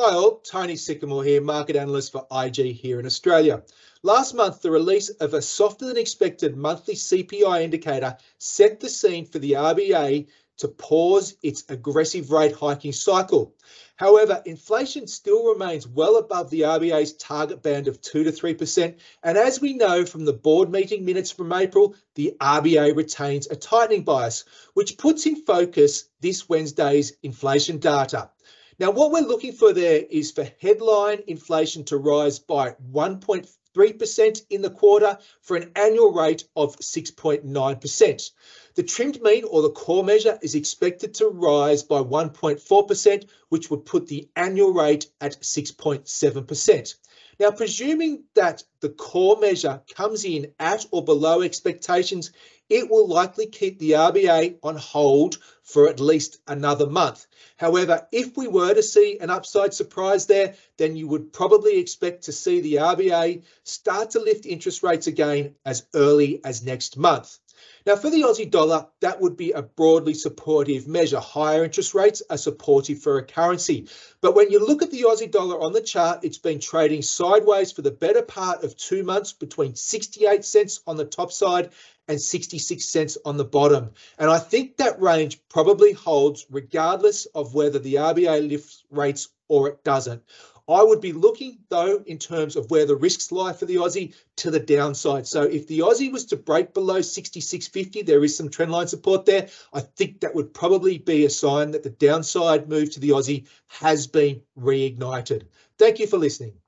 Hi all, Tony Sycamore here, market analyst for IG here in Australia. Last month, the release of a softer than expected monthly CPI indicator set the scene for the RBA to pause its aggressive rate hiking cycle. However, inflation still remains well above the RBA's target band of 2 to 3%. And as we know from the board meeting minutes from April, the RBA retains a tightening bias, which puts in focus this Wednesday's inflation data. Now, what we're looking for there is for headline inflation to rise by 1.3% in the quarter for an annual rate of 6.9%. The trimmed mean or the core measure is expected to rise by 1.4%, which would put the annual rate at 6.7%. Now, presuming that the core measure comes in at or below expectations, it will likely keep the RBA on hold for at least another month. However, if we were to see an upside surprise there, then you would probably expect to see the RBA start to lift interest rates again as early as next month. Now, for the Aussie dollar, that would be a broadly supportive measure. Higher interest rates are supportive for a currency. But when you look at the Aussie dollar on the chart, it's been trading sideways for the better part of 2 months between 68 cents on the top side and 66 cents on the bottom. And I think that range probably holds regardless of whether the RBA lifts rates or it doesn't. I would be looking, though, in terms of where the risks lie for the Aussie to the downside. So if the Aussie was to break below 66.50, there is some trendline support there. I think that would probably be a sign that the downside move to the Aussie has been reignited. Thank you for listening.